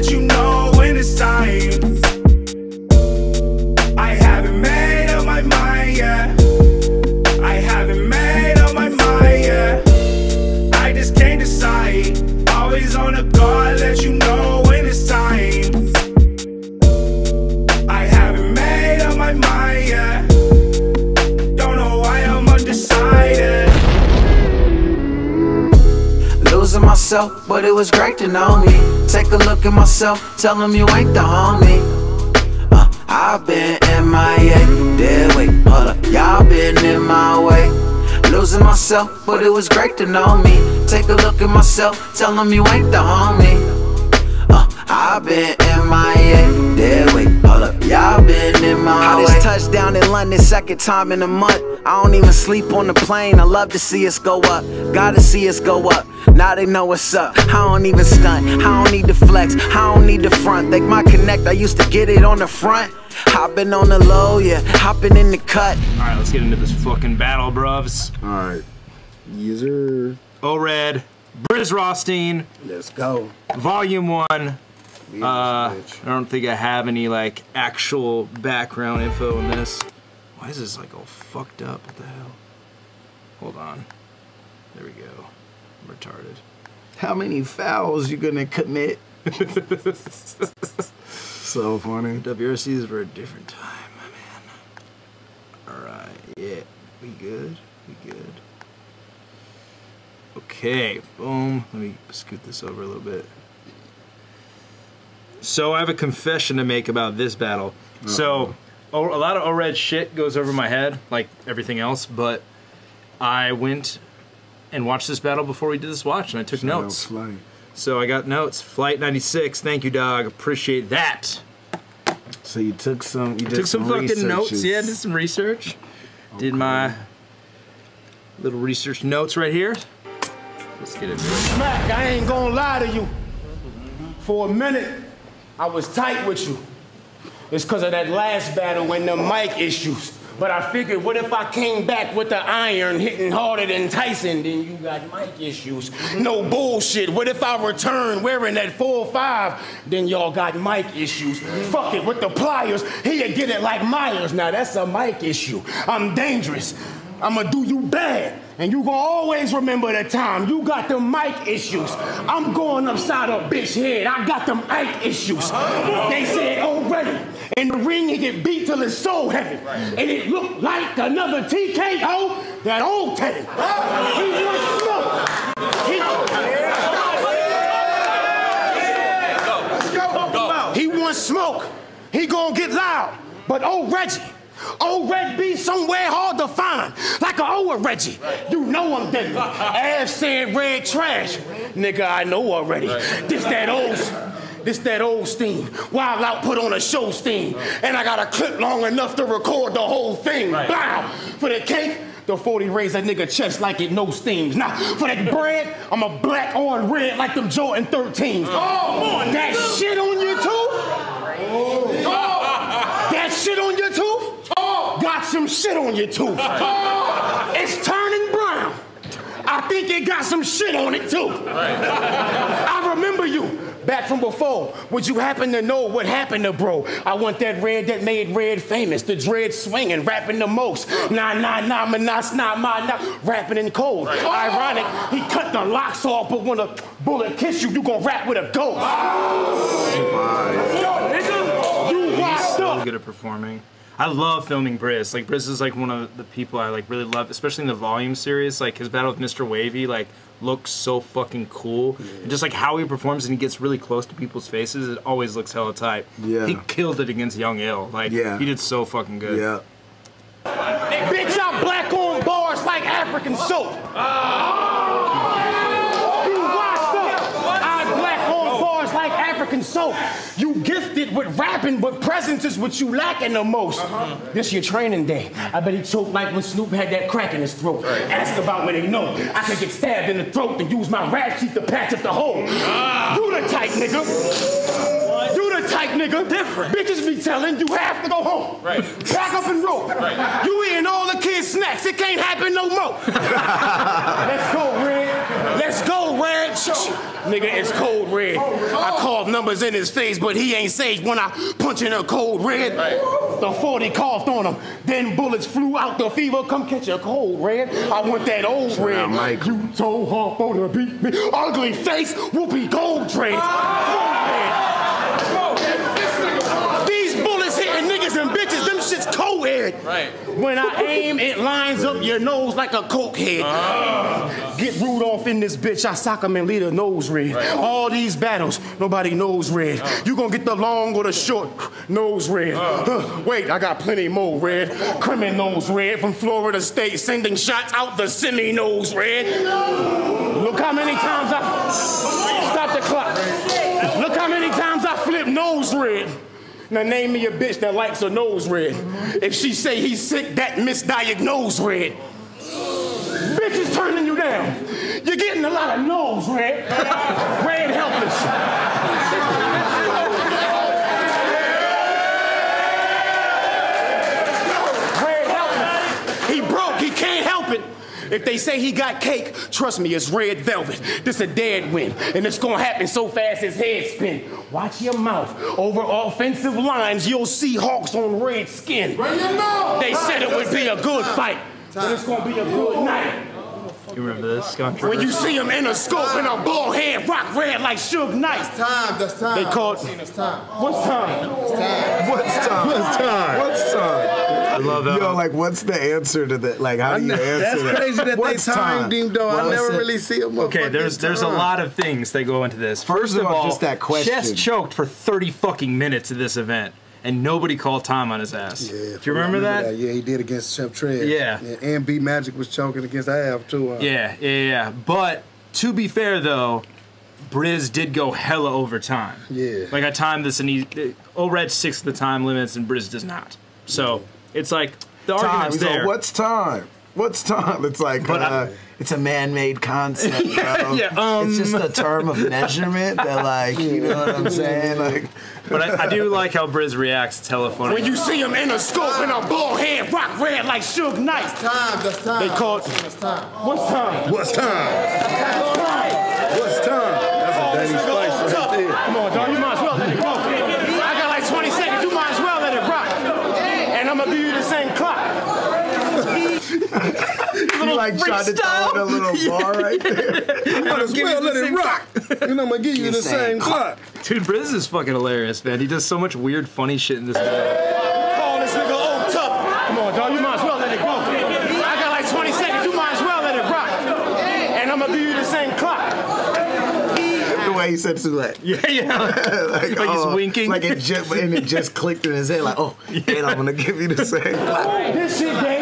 let you know when it's time. I haven't made up my mind yet. I haven't made up my mind yet. I just can't decide. Always on the guard, let you know when it's time. I haven't made up my mind yet. Don't know why I'm undecided. Losing myself, but it was great to know me. Take a look at myself, tell them you ain't the homie. I've been M.I.A., dead weight, hold up, y'all been in my way. Losing myself, but it was great to know me. Take a look at myself, tell them you ain't the homie. I've been M.I.A., dead weight, hold up, y'all been in my way. I just touched down in London, second time in a month. I don't even sleep on the plane, I love to see us go up. Gotta see us go up. Now they know what's up. I don't even stunt, I don't need to flex, I don't need to front. Like my connect, I used to get it on the front. Hopping on the low, yeah, hopping in the cut. Alright, let's get into this fucking battle, bruvs. Alright. User O-Red, Brizz Rawsteen. Let's go. Volume 1. I don't think I have any like actual background info on this. Why is this like all fucked up? What the hell? Hold on. There we go. Retarded. How many fouls you gonna commit? So funny. WRCs for a different time, my man. Alright, yeah. We good? We good. Okay, boom. Let me scoot this over a little bit. So I have a confession to make about this battle. Uh-oh. So a lot of O-Red shit goes over my head, like everything else, but I went and watched this battle before we did this watch, and I took notes. So I got notes. Flight 96, thank you, dog. Appreciate that. So you took some fucking notes. Yeah, did some research. Okay. Did my little research notes right here. Let's get it. Smack, I ain't gonna lie to you. For a minute, I was tight with you. It's because of that last battle when the mic issues. But I figured, what if I came back with the iron hitting harder than Tyson? Then you got mic issues. No bullshit. What if I return wearing that 4-5? Then y'all got mic issues. Fuck it, with the pliers, he'll get it like Myers. Now that's a mic issue. I'm dangerous. I'ma do you bad. And you gonna always remember the time you got them mic issues. I'm going upside a bitch head. I got them mic issues. They said already. In the ring, he get beat till it's so heavy. And it looked like another TKO, that old Teddy. He was smoke. He wants smoke. He gonna get loud. But old Reggie. Old Red be somewhere hard to find, like an old Reggie. Right. You know I'm dead. Av said red trash. Nigga, I know already. Right. This that old steam. Wild Out put on a show steam. Right. And I got a clip long enough to record the whole thing. Right. Bow! For the cake, the 40 raise that nigga chest like it no steams. Now, for that bread, I'm a black on red like them Jordan 13s. Oh, on that shit on your tooth? Oh. That shit on your tooth? Got some shit on your tooth. Oh, it's turning brown. I think it got some shit on it too. I remember you back from before. Would you happen to know what happened to bro? I want that red that made red famous. The dread swinging, rapping the most. Nah, rapping in cold. Ironic, he cut the locks off, but when a bullet kiss you, you gonna rap with a ghost. Oh. Yo, nigga, you washed up. So good at performing. I love filming Brizz. Like Brizz is like one of the people I like really love, especially in the Volume series. Like his battle with Mr. Wavy, like looks so fucking cool. Yeah. And just like how he performs and he gets really close to people's faces, it always looks hella tight. Yeah. He killed it against Young Ill. Like he did so fucking good. Yeah. Bitch, I'm black on bars like African soap. So you gifted with rapping, but presence is what you lacking the most. This your training day. I bet he choked like when Snoop had that crack in his throat. Ask about when they know I could get stabbed in the throat and use my rap sheet to patch up the hole. You the type, nigga. You the type, nigga. Different. Bitches be telling you have to go home. Right. Pack up and roll. Right. You eating all the kids' snacks. It can't happen no more. Let's go, Red. Let's go, Red. Nigga, it's Code Red. I coughed numbers in his face, but he ain't safe when I punch in a Code Red. The 40 coughed on him, then bullets flew out the fever. Come catch a Code Red. I want that old Red. Mike. You so hard for to beat me. Ugly face, whoopee gold trade. These bullets hitting niggas and bitches, them shit's cold-head. Right. When I aim, it lines up your nose like a coke head. Get Rudolph in this bitch, I sock him and lead a nose red. All these battles, nobody knows red. You gonna get the long or the short nose red. Wait, I got plenty more red. Criminals red from Florida State, sending shots out the semi-nose red. Look how many times I... Stop the clock. Look how many times I flip nose red. Now name me a bitch that likes her nose red. If she say he's sick, that misdiagnosed red. Bitch is turning you down. You're getting a lot of nose red. Red helpless. Red helpless. He broke, he can't help it. If they say he got cake, trust me, it's red velvet. This a dead win, and it's gonna happen so fast his head spin. Watch your mouth. Over offensive lines, you'll see Hawks on red skin. They said it would be a good fight, but it's gonna be a good night. You remember this, Scott? When you see him in a scope and a bald head rock red like Suge Knight. That's time, that's time. They called... What's time? What's time? What's time? What's time? What's time? I love that. Yo, like, what's the answer to that? Like, how do you answer that? That's crazy that they timed him, though. I never really see him. Okay, there's a lot of things that go into this. First of all, just that question. Chess choked for 30 fucking minutes of this event, and nobody called time on his ass. Yeah, do you remember that? Yeah, he did against Chef Trez. Yeah. And B Magic was choking against Av, too. Yeah. But to be fair, though, Brizz did go hella over time. Yeah. Like, I timed this, and he... O-Red sticks the time limits, and Brizz does not. So... It's like the argument's there. So what's time? What's time? It's like it's a man-made concept, bro. It's just a term of measurement that, like, you know what I'm saying? Like, but I do like how Brizz reacts to telephone. When you see him in a scope and a bald head rock red like Suge Knight. That's time. That's time. They called. That's time. What's time? What's time? What's time? What's time? That's a Daddy Spice right there. Come on, dog. You might as well let it go. You like tried to throw in a little bar right there. You might as well let it rock. You know, I'm gonna give you the same clock. Dude, Brizz is fucking hilarious, man. He does so much weird, funny shit in this video. Call this nigga old tough. Come on, dog. You might as well let it go. I got like 20 seconds. You might as well let it rock. And I'm gonna give you the same clock. The way he said to that. Yeah. Like he's winking. Like it just, and it just clicked in his head. Like, oh, and I'm gonna give you the same clock. This shit, baby.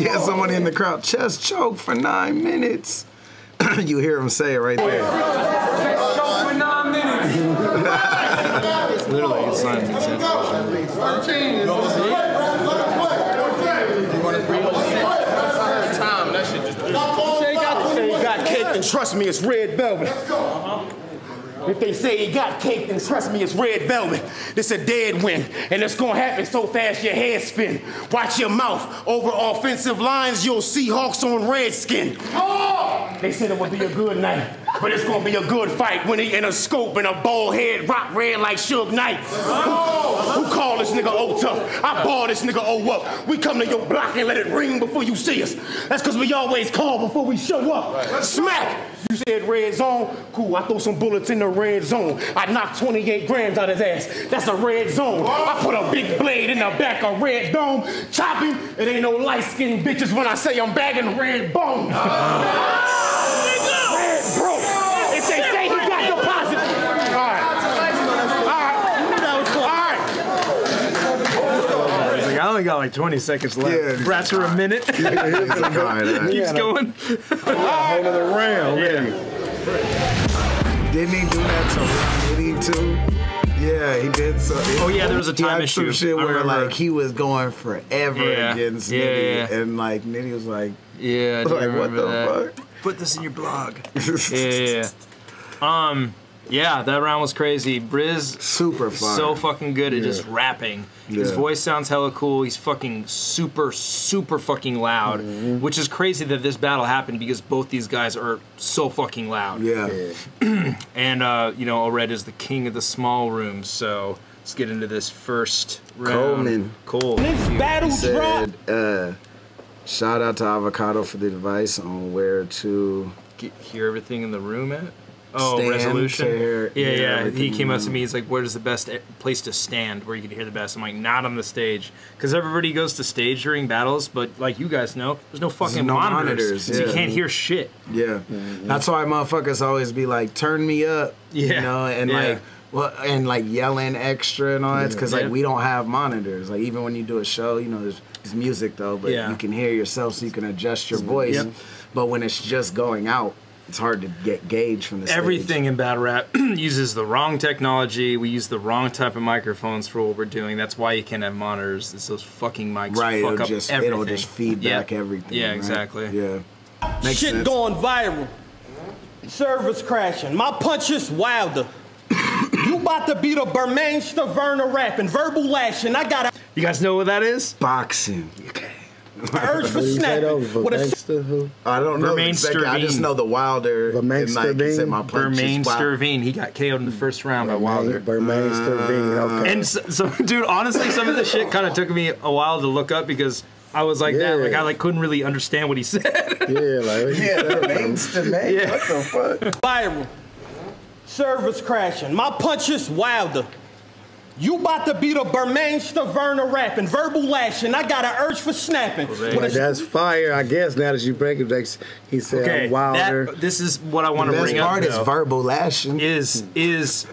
Yeah, someone in the crowd, chest choke for 9 minutes. You hear him say it right there. Chest choke for 9 minutes. Literally, it's 9 minutes. Time, that shit just. Say you got cake, then trust me, it's red velvet. If they say he got cake, then trust me, it's red velvet. This a dead win, and it's gonna happen so fast your head spin. Watch your mouth. Over offensive lines, you'll see Hawks on red skin. Oh! They said it would be a good night, but it's gonna be a good fight when he in a scope and a bald head rock red like Suge Knight. Oh! Who call this nigga O tough? I ball this nigga O up. We come to your block and let it ring before you see us. That's cause we always call before we show up. Right. Smack! You said red zone? Cool, I throw some bullets in the red zone. I knocked 28 grams out of his ass. That's a red zone. I put a big blade in the back of Red Dome. Chop him. It ain't no light-skinned bitches when I say I'm bagging red bones. Red broke. If they say he got deposit. All right. Like, I only got like 20 seconds left. Rats are a minute. Keeps going. All right. Another round. Didn't he do that to Nitty too? Yeah, he did so. Oh yeah, there was a time issue. Some shit where like he was going forever against Nitty, and like Nitty was like, yeah, I do remember that. Fuck? Put this in your blog. Yeah. Yeah, that round was crazy. Brizz, super fun. So fucking good at just rapping. Yeah. His voice sounds hella cool. He's fucking super, super fucking loud, which is crazy that this battle happened because both these guys are so fucking loud. Yeah. And you know, O-Red is the king of the small room, so let's get into this first round. Coleman. This battle said, shout out to Avocado for the advice on where to hear everything in the room at. Oh, stand, resolution. Tear, yeah. He came up to me. He's like, "Where's the best place to stand where you can hear the best?" I'm like, "Not on the stage," because everybody goes to stage during battles. But like you guys know, there's no fucking monitors. Yeah. So you can't hear shit. Yeah, that's why motherfuckers always be like, "Turn me up," you know, and like. Well, and like yelling extra and all that, because like we don't have monitors. Like even when you do a show, you know, there's music though, but you can hear yourself, so you can adjust your voice. But when it's just going out, it's hard to get gauge from the Everything stage. In battle rap uses the wrong technology. We use the wrong type of microphones for what we're doing. That's why you can't have monitors. It's those fucking mics fuck up everything. It'll just feedback everything. Yeah, exactly. Yeah, makes sense. Going viral. Servers crashing. My punch is Wilder. You about to be the Bermane Stiverne rapping, verbal lashing. I got a. You guys know what that is? Boxing. Okay. Urge for snapping. I don't know. I just know the Wilder. Bermane Stiverne. He got KO'd in the first round by Wilder. Bermane Stiverne. Okay. And so, dude, honestly, some of the shit kind of took me a while to look up because. I was like that, like I like couldn't really understand what he said. Bermane Stiverne. What the fuck? Viral. Servers crashing. My punch is Wilder. You about to be the Bermane Stiverne rapping, verbal lashing. I got an urge for snapping. Well, that's fire, I guess, now that you break it. Like he said, Wilder. This is what I want to bring up. The best part is verbal lashing. Is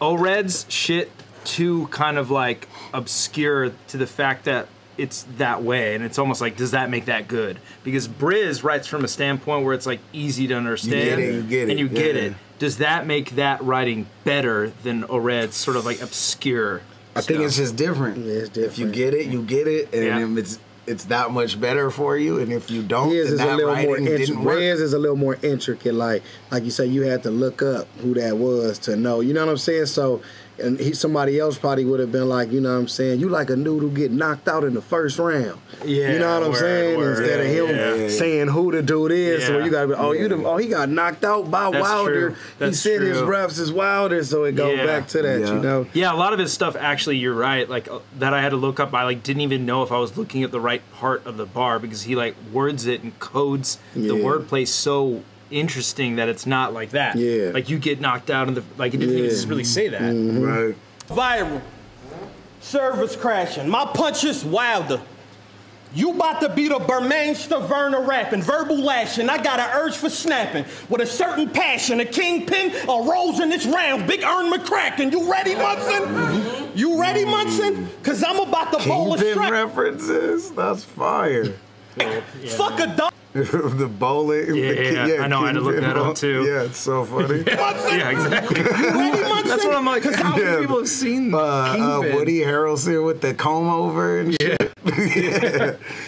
O-Red's shit too kind of like obscure to the fact that it's that way, and it's almost like, does that make that good? Because Brizz writes from a standpoint where it's like easy to understand, you get it. Does that make that writing better than O-Red's sort of like obscure? I think it's just different. Yeah, it's different. If you get it, and it's that much better for you. And if you don't, then that writing didn't work. Brizz is a little more intricate. Like you say, you had to look up who that was to know. You know what I'm saying? So. And somebody else probably would have been like, you know what I'm saying? You like a dude who get knocked out in the first round. Yeah, you know what I'm saying? Instead of him saying who the dude is, so you got to be, he got knocked out by Wilder. He said his reps is Wilder, so it goes back to that, you know? Yeah, a lot of his stuff, actually, you're right, like that I had to look up. I like didn't even know if I was looking at the right part of the bar because he like words it and codes the wordplay so interesting that it's not like that. Yeah. Like you get knocked out in the like it didn't even really say that. Right. Viral. Servers crashing. My punch is Wilder. You about to be the Bermane Stiverne rapping, verbal lashing. I got an urge for snapping with a certain passion. A kingpin arose in this round. Big Earn McCracken. You ready, Munson? You ready, Munson? Cause I'm about to bowl a strap. References. That's fire. Fuck a dog. The bowling. Yeah, I know. I had to look that up too. Yeah, it's so funny. Yeah, exactly. That's what I'm like. How many people have seen Woody Harrelson with the comb over and shit?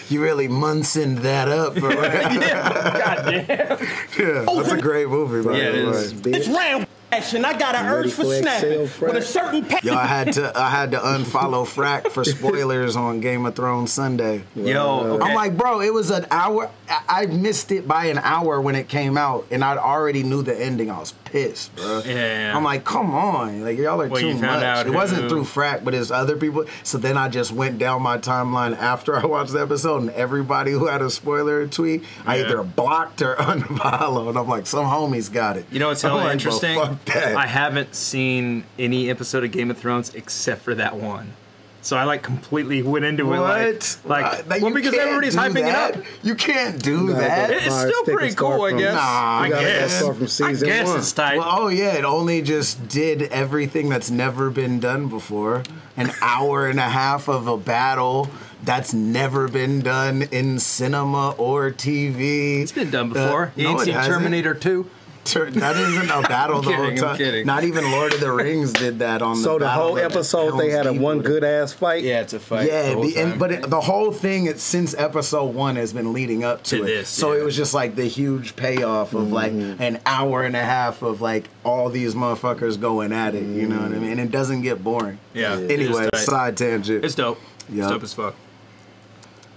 You really Munsoned that up, bro. Goddamn. That's a great movie. By the way. It's round. And I got an urge for snapping with a certain passion. Yo, I had to unfollow Frack for spoilers on Game of Thrones Sunday. Yo, I'm like, bro, it was an hour. I missed it by an hour when it came out, and I already knew the ending. I was pissed, bro. Yeah. I'm like, come on, like y'all are too much. It wasn't through Frack, but it's other people. So then I just went down my timeline after I watched the episode, and everybody who had a spoiler tweet, I either blocked or unfollowed. I'm like, some homies got it. You know what's hella interesting? Bro, I haven't seen any episode of Game of Thrones except for that one. So I like completely went into it like well, because everybody's hyping it up. You can't do that. It's still pretty cool, I guess. I guess it's tight. Well, it only just did everything that's never been done before. An hour and a half of a battle that's never been done in cinema or TV. It's been done before. You ain't seen Terminator 2. That isn't a battle the whole time. Not even Lord of the Rings did that on the battle. So the whole episode they had a one good ass fight? Yeah, it's a fight. Yeah, but the whole thing since episode one has been leading up to it. So it was just like the huge payoff of like an hour and a half of like all these motherfuckers going at it. You know what I mean? And it doesn't get boring. Yeah. Anyway, side tangent. It's dope. It's dope as fuck.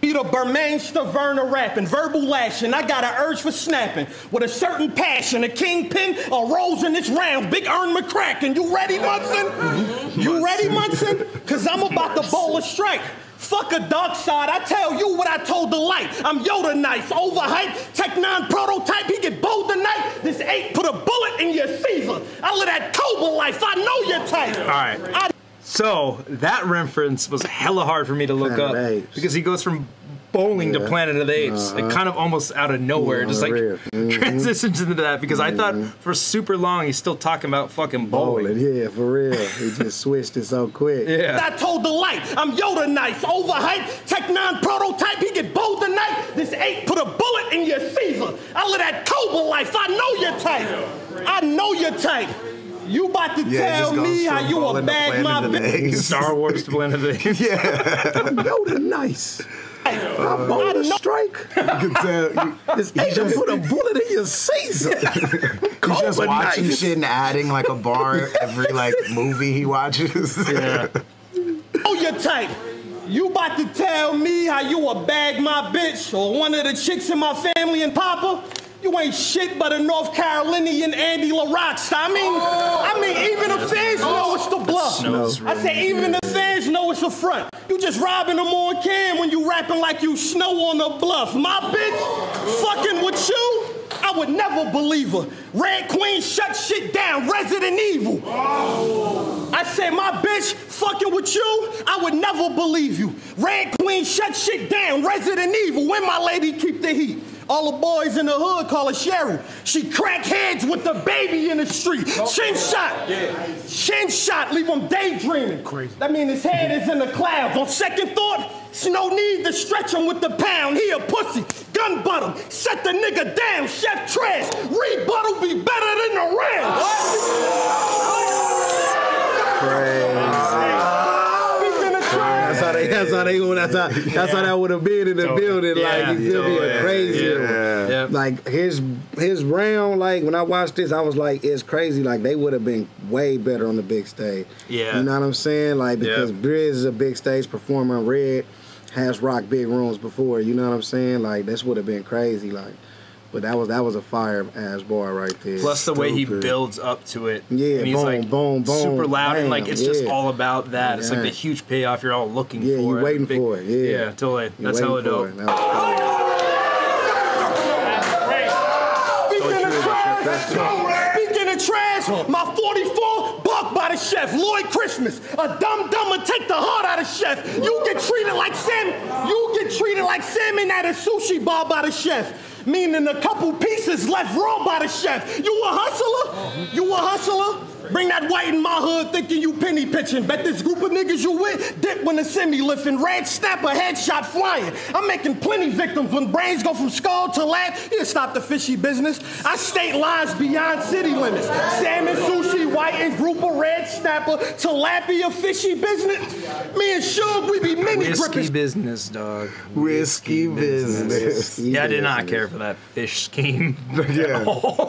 Beat a Bermane Stiverne rapping, verbal lashing. I got an urge for snapping with a certain passion. A kingpin, a rose in this round. Big Earn McCracken. You ready, Munson? You ready, Munson? Cause I'm about to bowl a strike. Fuck a dark side. I tell you what I told the light. I'm Yoda knife, overhyped, Tech 9 prototype. He get bold tonight. This ape put a bullet in your Caesar. I live that Cobra life. I know your type. All right. So that reference was hella hard for me to look up because he goes from bowling to Planet of the Apes, like kind of almost out of nowhere, just like transitions into that because I thought for super long he's still talking about fucking bowling. Yeah, for real. He just switched it so quick. Yeah. I told the light, I'm Yoda knife, overhyped, Tech 9 prototype. He get bold tonight. This ape put a bullet in your Caesar. I live that Cobra life. I know your type. I know your type. You about to tell me how you a bag my bitch? Star Wars to Planet of the Apes. Yeah. Yoda nice. I bought a strike. You can tell. He just put a bullet in your Caesar. He's just watching shit and adding like a bar every like movie he watches. Yeah. Oh, your type. You about to tell me how you a bag my bitch or one of the chicks in my family and Papa? You ain't shit but a North Carolinian Andy LaRox. I mean, even the fans know it's the bluff. I say, even the fans know it's a front. You just robbing them on cam when you rapping like you snow on the bluff. My bitch, fucking with you, I would never believe her. Red Queen shut shit down, Resident Evil. I said, my bitch, fucking with you, I would never believe you. Red Queen shut shit down, Resident Evil. When my lady keep the heat. All the boys in the hood call her Cheryl. She crack heads with the baby in the street. Shin shot. Yeah. Shin shot. Leave him daydreaming. Crazy. That means his head is in the clouds. On second thought, it's no need to stretch him with the pound. He a pussy. Gun butt him. Set the nigga down. Chef trash. Rebuttal be better than the round. Crazy. That's how that would have been in the building. Yeah, like, you feel me? Crazy. Yeah. Yeah. Like, his round, like, when I watched this, I was like, it's crazy. Like, they would have been way better on the big stage. Yeah. You know what I'm saying? Like, because Brizz is a big stage performer. Red has rocked big rooms before. You know what I'm saying? Like, this would have been crazy. Like, but that was a fire ass bar right there. Plus the way he builds up to it. Yeah, and he's boom, like boom, boom, super loud and like it's just all about that. It's like the huge payoff you're all looking for. Yeah, you're waiting for it. Yeah, totally. That's hella dope. Speaking of trash, my 44 buck by the chef, Lloyd Christmas. A dumb dumber take the heart out of chef. You get treated like salmon. You get treated like salmon at a sushi bar by the chef. Meaning a couple pieces left raw by the chef. You a hustler? You a hustler? Bring that white in my hood thinking you penny pitching. Bet this group of niggas you with dip when the semi lifting. Red snapper, headshot flying. I'm making plenty victims when brains go from skull to lab. You stop the fishy business. I state lines beyond city limits. Salmon, sushi, white and group of red snapper. Tilapia, fishy business. Me and Shug, we be mini grippers. Risky business, dog. Risky business. Yeah, I did not care for that fish scheme. Yeah.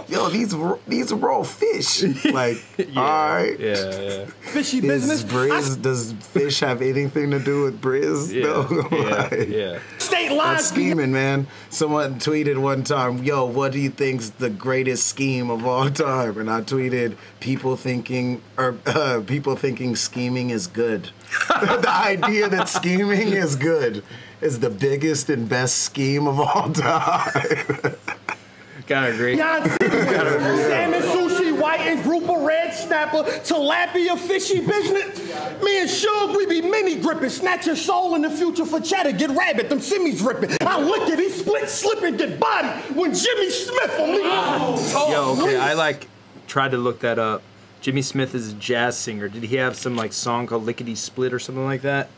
Yo, these raw fish. Like, yeah, all right. Yeah, yeah. Fishy business. Brizz, does fish have anything to do with Brizz? Yeah, yeah, like, yeah. State lines. Scheming, man. Someone tweeted one time, yo, what do you think's the greatest scheme of all time? And I tweeted, people thinking scheming is good. The idea that scheming is good is the biggest and best scheme of all time. Gotta agree. Salmon, sushi, white and group of red snapper, tilapia, fishy business. Me and Shug, we be mini gripping. Snatch your soul in the future for cheddar. Get rabbit, them simmies ripping. I Lickety Split, slip and get body when Jimmy Smith on me. Yo, okay, I like tried to look that up. Jimmy Smith is a jazz singer. Did he have some like song called Lickety Split or something like that?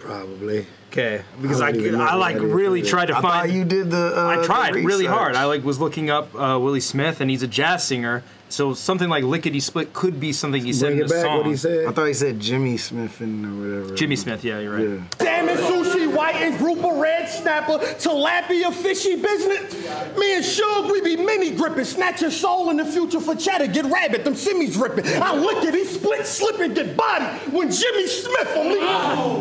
Probably. Okay, because I really tried to find. You did the. I tried the really hard. I like was looking up Willie Smith, and he's a jazz singer. So something like Lickety Split could be something he said in the song. What he said? I thought he said Jimmy Smith and whatever. Jimmy Smith, yeah, you're right. Yeah. Damn it, Sushi, White, and Grouper, Red Snapper, Tilapia, Fishy Business. Me and Shug, we be mini gripping. Snatch your soul in the future for chatter. Get rabbit, them simmies ripping. I Lickety Split, slip and get body when Jimmy Smith on me.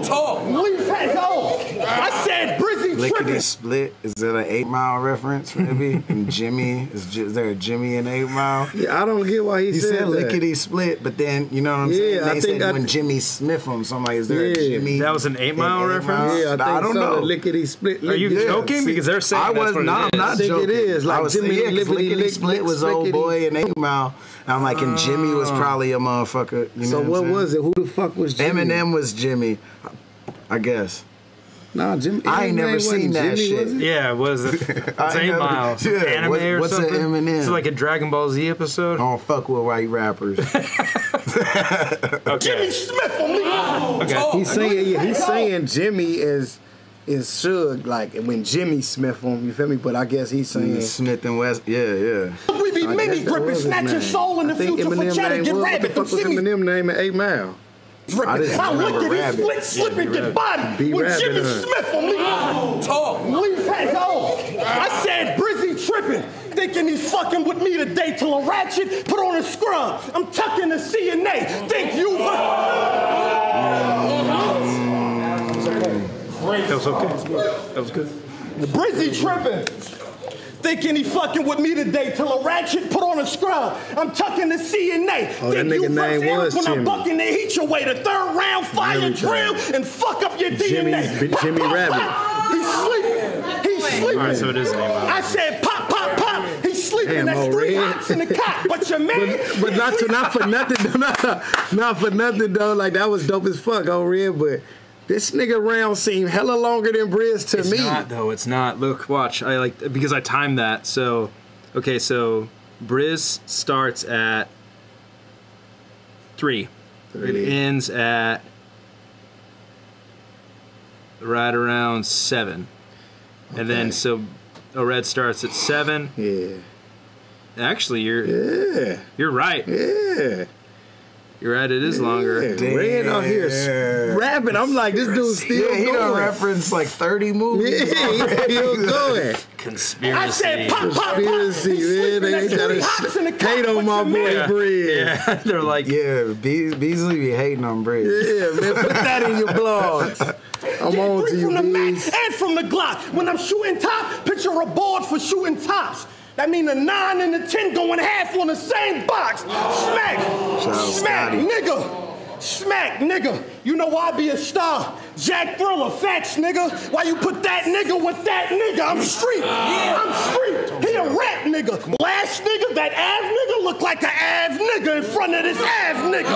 Talk. Leave head go. I said Brizzy tripping. Lickety Split, is that an 8 Mile reference maybe? And Jimmy, is there a Jimmy in 8 Mile? Yeah. I don't get why he said Lickety Split, but then, you know what I'm saying? They said when Jimmy Smith him, so I'm like, is there a Jimmy? That was an 8 Mile reference? Yeah, I don't know. Lickety Split. Are you joking? Because they're saying I'm not joking. It is. Like, I was saying, Lickety Split was old boy in 8 Mile. I'm like, and Jimmy was probably a motherfucker. So what was it? Who the fuck was Jimmy? Eminem was Jimmy, I guess. Nah, Jimmy. I ain't never seen that shit. Yeah, was it? It's 8 Mile. Yeah. Anime or something. What's an Eminem? It's like a Dragon Ball Z episode. I don't fuck with white rappers. Jimmy Smith on me. Okay. He's saying Jimmy is Suge, like when Jimmy Smith on, you feel me? But I guess he's saying Smith and West. Yeah, yeah. We be mini gripping, snatching soul in the future for chatter, get rabbit. What the fuck was Eminem name at 8 Mile? I looked at his split, slipping the body with Jimmy Smith on me. Talk. Leave head go. I said Brizzy tripping, thinking he's fucking with me today till a ratchet put on a scrub. I'm tucking the CNA. Think you. That was okay. That was good. Brizzy tripping. Thinking he fucking with me today till a ratchet put on a scrub. I'm tucking the CNA. Oh, that nigga name was Jimmy. When I'm bucking the heat your way, the third round fire drill and fuck up your DNA. Jimmy Rabbit. He's sleeping. He's sleeping. All right, so it is. I said pop, pop, pop. He's sleeping. Damn, that's three hots in the cot. But your man. But not for nothing. Not for nothing though. Like that was dope as fuck, O-Red, but. This nigga round seemed hella longer than Brizz to me. It's not though, it's not. Look, watch, I like, because I timed that, so, okay, so Brizz starts at 3. It ends at right around 7. Okay. And then, so, O-Red starts at 7. Yeah. Actually, you're right. Yeah. You're right, it is longer. Damn. Red out here rapping. I'm like, this dude's still he done referenced like 30 movies. Yeah, he's still going. Conspiracy. I said pop, pop, conspiracy, pop. Man, they hate on my boy Brizz. Yeah, they're like, yeah, Beasley be hating on Brizz. Yeah, man, put that in your blogs. I'm on to you, from the Mac and from the Glock. When I'm shooting top, picture a board for shooting tops. That mean the 9 and the 10 going half on the same box. Smack, smack, nigga, smack, nigga. You know why I be a star? Jack Thriller, facts, nigga. Why you put that nigga with that nigga? I'm street, I'm street. He a rap nigga. Last nigga, that Av nigga look like an Av nigga in front of this Av nigga.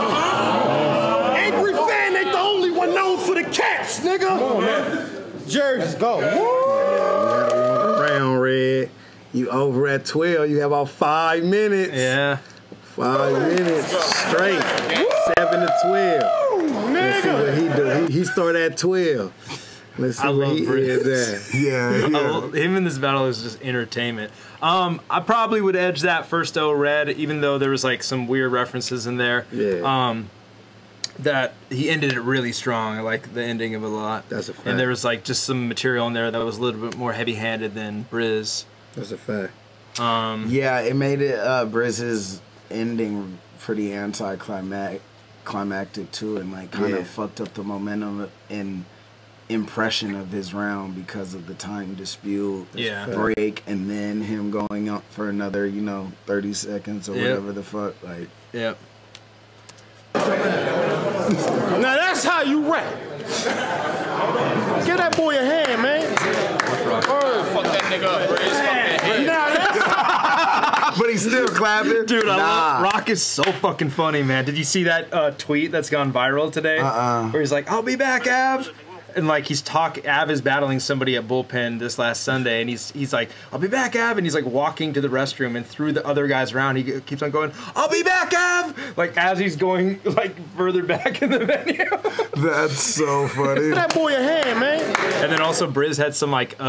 Angry fan ain't the only one known for the cats, nigga. Come on, man. Jerseys, go. Woo! Round red. You over at 12, you have about 5 minutes. Yeah. 5 minutes straight. 7 to 12. Nigga. Let's see what he do. He started at 12. Let's see what he is at. Yeah. Him in this battle is just entertainment. I probably would edge that first O-Red, even though there was like some weird references in there. Yeah. That he ended it really strong. I like the ending of it a lot. That's a fact. And there was like just some material in there that was a little bit more heavy-handed than Brizz. That's a fact. Yeah, it made it Brizz's ending pretty anticlimactic too, and like kind of fucked up the momentum and impression of his round because of the time dispute break, and then him going up for another 30 seconds or whatever the fuck. Like, yep. Now that's how you rap. Give that boy a hand, man. Oh, fuck that nigga up, Brizz. But he's still clapping. Dude, I love Rock is so fucking funny, man. Did you see that tweet that's gone viral today? Where he's like, I'll be back, Ab. And like he's talking, Av is battling somebody at bullpen this last Sunday, and he's like, "I'll be back, Av," and he's like walking to the restroom, and through the other guys around, he keeps on going, "I'll be back, Av," like as he's going like further back in the venue. That's so funny. Give that boy a hand, man. And then also Brizz had some like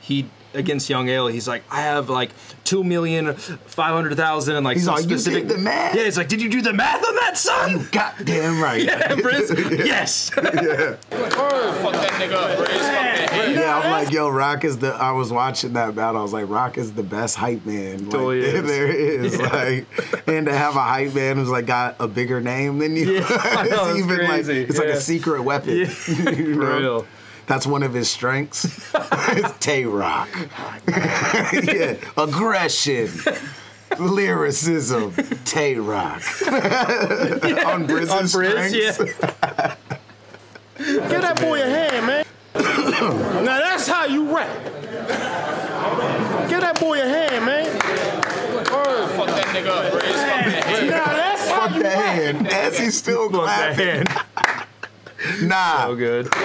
he against Young Ill, he's like, "I have like 2,500,000 and like he's some like, specific." You did the math? Yeah, it's like, "Did you do the math on that, son?" You goddamn right. Yeah, Brizz. Yeah. Yes. Yeah. Fuck that nigga up, Brizz. Yeah. Fuck that nigga. Yeah, I'm like, yo, Rock is the. I was watching that battle. I was like, Rock is the best hype man. Like, totally is. There is yeah. Like, and to have a hype man who's like got a bigger name than you, yeah. It's no, even crazy. Like it's yeah. Like a secret weapon. Yeah. You know? For real. That's one of his strengths. It's Tay-Rock. Yeah. Aggression. Lyricism. Tay-Rock. Yeah. On Brizz's strengths. Yeah. Give that boy a hand, man. Now that's how you rap. Give that boy a hand, man. Oh, fuck that nigga up, Brizz. Fuck that hand. Now that's how you rap. Fuck that hand. As he's still clapping. Nah. So good. Oh,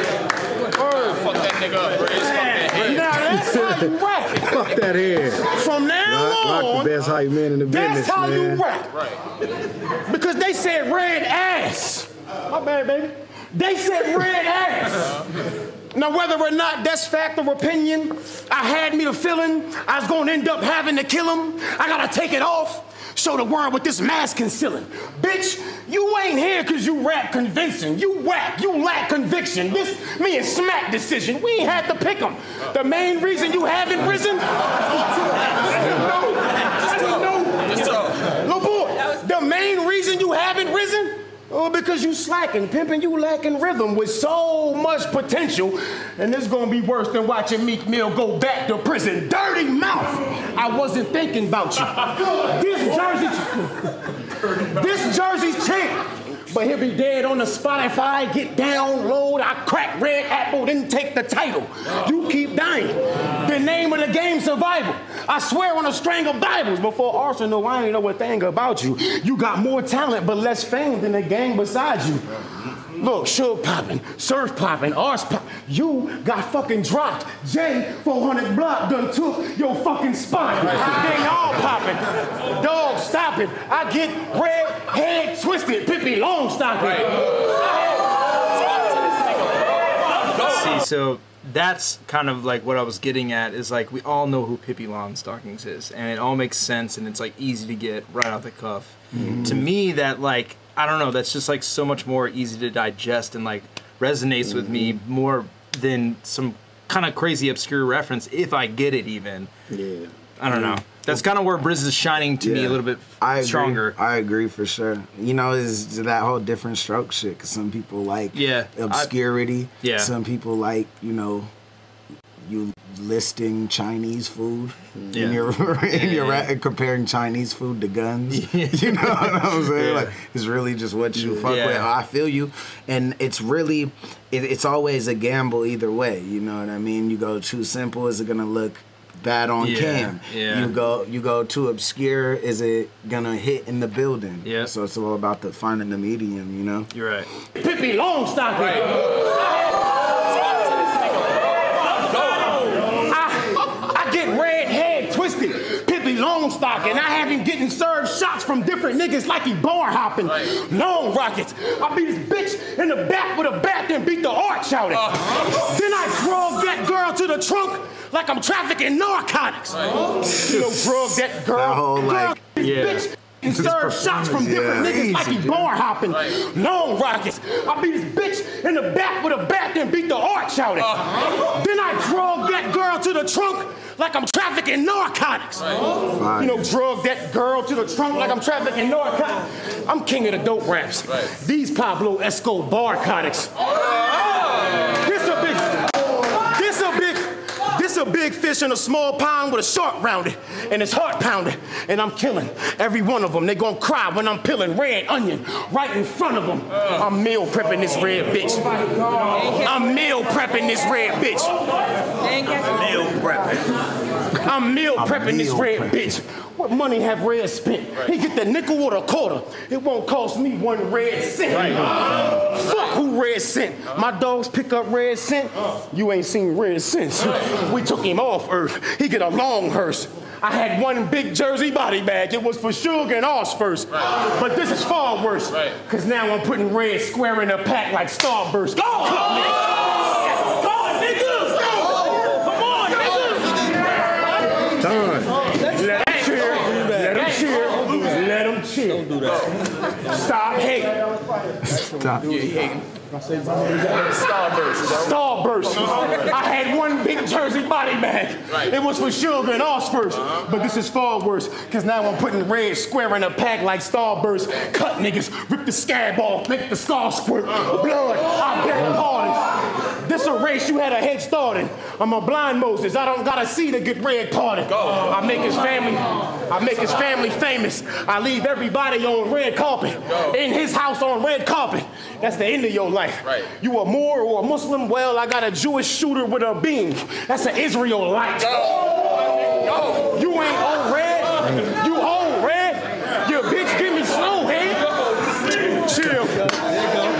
fuck that nigga up, Brizz. Fuck that head. Now that's how you rap. Fuck that head. From now on, the best hype man in the business, man. That's how you rap. Right. Because they said red ass. My bad, baby. They said red ass. Now, whether or not that's fact or opinion, I had me the feeling I was gonna end up having to kill him. I gotta take it off. Show the world what this mask concealing. Bitch, you ain't here because you rap convincing. You whack, you lack conviction. This me and Smack decision, we ain't had to pick them. The main reason you haven't risen? No, boy, the main reason you haven't risen? Oh, because you slacking, pimping, you lacking rhythm with so much potential, and it's gonna be worse than watching Meek Mill go back to prison. Dirty mouth! I wasn't thinking about you. This jersey's cheap, but he'll be dead on the Spotify. Get download. I crack Red Apple, didn't take the title. You keep dying. The name of the game, survival. I swear on a string of Bibles. Before Arsenal, I ain't know a thing about you. You got more talent, but less fame than the gang beside you. Look, Shug popping, Surf popping, Ars popping. You got fucking dropped. J400 Block done took your fucking spot. They all popping. Dog, stop it. I get red head twisted. Pippi Longstocking. Right. See, so that's kind of like what I was getting at, is like we all know who Pippi Longstockings is, and it all makes sense, and it's like easy to get right off the cuff. Mm. To me, that like, I don't know, that's just like so much more easy to digest and like resonates with me more than some kind of crazy obscure reference, if I get it even. Yeah. I don't know. That's kind of where Brizz is shining to me a little bit stronger. I agree for sure. You know, is that whole different stroke shit, because some people like obscurity. Yeah. Some people like, you know, you listing Chinese food and comparing Chinese food to guns. Yeah. You know what I'm saying? Yeah. Like, it's really just what you fuck with. I feel you. And it's really, it's always a gamble either way. You know what I mean? You go too simple, is it going to look bad on cam? Yeah. You go too obscure, is it gonna hit in the building? Yeah. So it's all about finding the medium, you know? You're right. Pippi Longstocking! Right. I get red head twisted. Pippi Longstocking. I have him getting served shots from different niggas like he bar hopping. Right. Long rockets. I beat this bitch in the back with a bat and beat the arch out of it. Then I drove that girl to the trunk like I'm trafficking narcotics. Right. You know, drug that girl. That whole, like, bitch and serve shots from different niggas like he bar hopping. Right. Long rockets. I beat this bitch in the back with a bat and beat the arch out of it. Then I drug that girl to the trunk like I'm trafficking narcotics. Right. You know, drug that girl to the trunk like I'm trafficking narcotics. I'm king of the dope raps. Right. These Pablo Escobar narcotics. A big fish in a small pond with a shark round it, and it's heart pounding, and I'm killing every one of them. They gonna cry when I'm peeling red onion right in front of them. I'm meal prepping this red bitch. I'm meal prepping this red bitch. Meal prepping. I'm meal prepping this red bitch. What money have Red spent? Right. He get the nickel or the quarter. It won't cost me one red cent. Right. Fuck who Red sent. My dogs pick up Red scent. You ain't seen Red since. We took him off Earth. He get a long hearse. I had one big jersey body bag. It was for Shug and Oz first. Right. But this is far worse. Right. Cause now I'm putting Red square in a pack like Starburst. Go! Don't do that. Stop hating. Stop. Yeah, he hating. Starburst. I had one big jersey body bag. Right. It was for Sugar and Oz first. But this is far worse, because now I'm putting Red square in a pack like Starburst. Cut niggas, rip the scab off, make the scar squirt. Blood, I beg pardons. This a race you had a head start in. I'm a blind Moses. I don't gotta see to get Red carded. I make his family famous. I leave everybody on red carpet. In his house on red carpet. That's the end of your life. Right. You a Moor or a Muslim? Well, I got a Jewish shooter with a beam. That's an Israelite. Oh. You ain't on red. You on red. Your bitch give me slow head. Chill.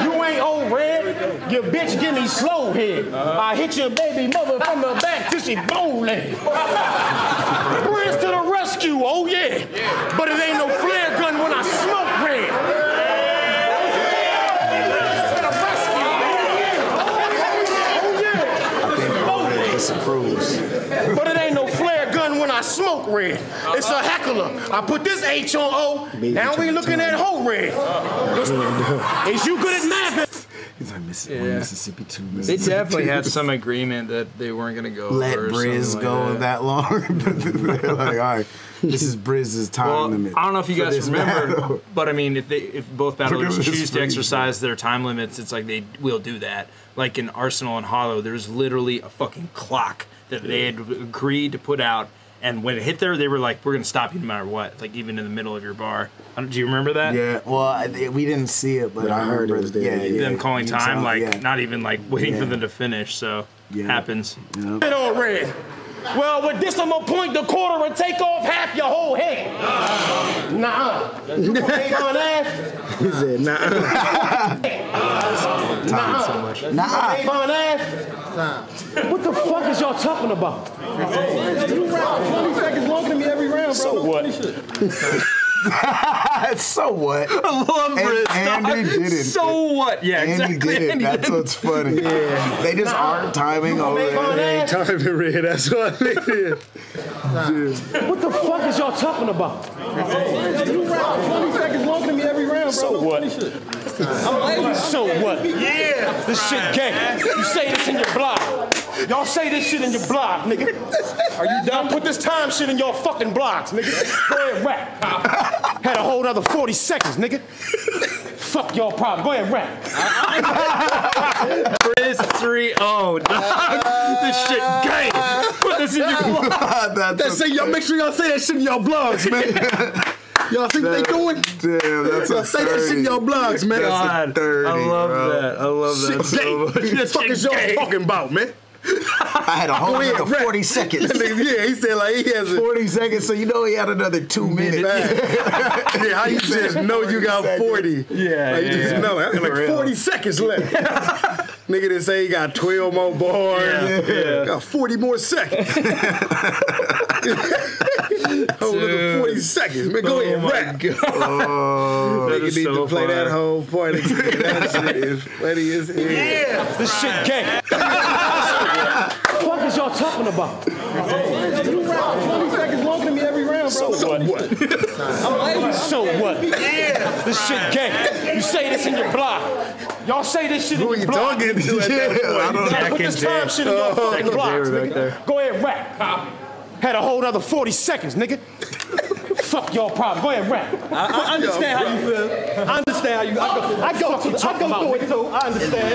You ain't on red. Your bitch give me slow head. I hit your baby mother from the back till she bowling. Bridge to the rescue. Oh yeah. But it ain't no flare gun when I smoke red. But it ain't no flare gun when I smoke red. It's a heckler. I put this H on O. Now we looking at whole red. Is you good at math? He's like Mississippi too. They definitely had some agreement that they weren't gonna go. Let Brizz go that long. They're like, all right, this is Brizz's time limit. I don't know if you guys remember, but I mean, if both battlers choose to exercise their time limits, it's like they will do that. Like in Arsenal and Hollow, there's literally a fucking clock that they had agreed to put out, and when it hit there, they were like, "We're gonna stop you no matter what." Like even in the middle of your bar. Do you remember that? Yeah. Well, we didn't see it, but I heard it. Them calling time, like not even like waiting for them to finish. So happens. Yep. It all red. Well, with this, I'm gonna point the quarter and take off half your whole head. Nuh-uh. You ain't gonna laugh? He said, nuh-uh. What the fuck is y'all talking about? You round 20 seconds longer than me every round, bro. So what? So what? I love Brizz. Andy did it. So what? Yeah, exactly. Andy did it. That's what's funny. Yeah. They just aren't timing over it. Timing red. That's what they did. What the fuck is y'all talking about? You round 20 seconds longer than me every round, bro. So what? So what? Yeah. This shit gang. You say this in your blog. Y'all say this shit in your blog, nigga. Are you done? Put this time shit in your fucking blogs, nigga. Go ahead, rap. Had a whole other 40 seconds, nigga. Fuck y'all problem. Go ahead, rap. Brizz 3-0, dog. This shit gay. Put this in your blogs. Make sure y'all say that shit in your blogs, man. Y'all think they doing? Damn, that's a 30. Say that shit in your blogs, man. That's a 30, I love that. I love that shit so much. What the fuck is y'all talking about, man? I had a whole lot of 40 seconds. Yeah, he said like he has 40 seconds, so you know he had another 2 minutes. Yeah, how you just know you got 40. Yeah, like, you just know. I had like 40 seconds left. Nigga didn't say he got 12 more bars. Yeah. Got 40 more seconds. Whole another 40 seconds. Man, go ahead, rap. Oh, nigga need to play that whole party. That shit is funny as hell. Yeah, this shit can't. What the fuck is y'all talking about? You round 20 seconds longer than me every round, bro. So what? So what? Yeah. This shit gang. You say this in your blog. Y'all say this shit in your blog. Who are you talking to at that point? I put this time shit in your fucking blog, nigga. Go ahead, rap. Had a whole other 40 seconds, nigga. Fuck y'all problem. Go ahead, rap. I understand how you feel. I understand how you feel. I go through it too. I understand.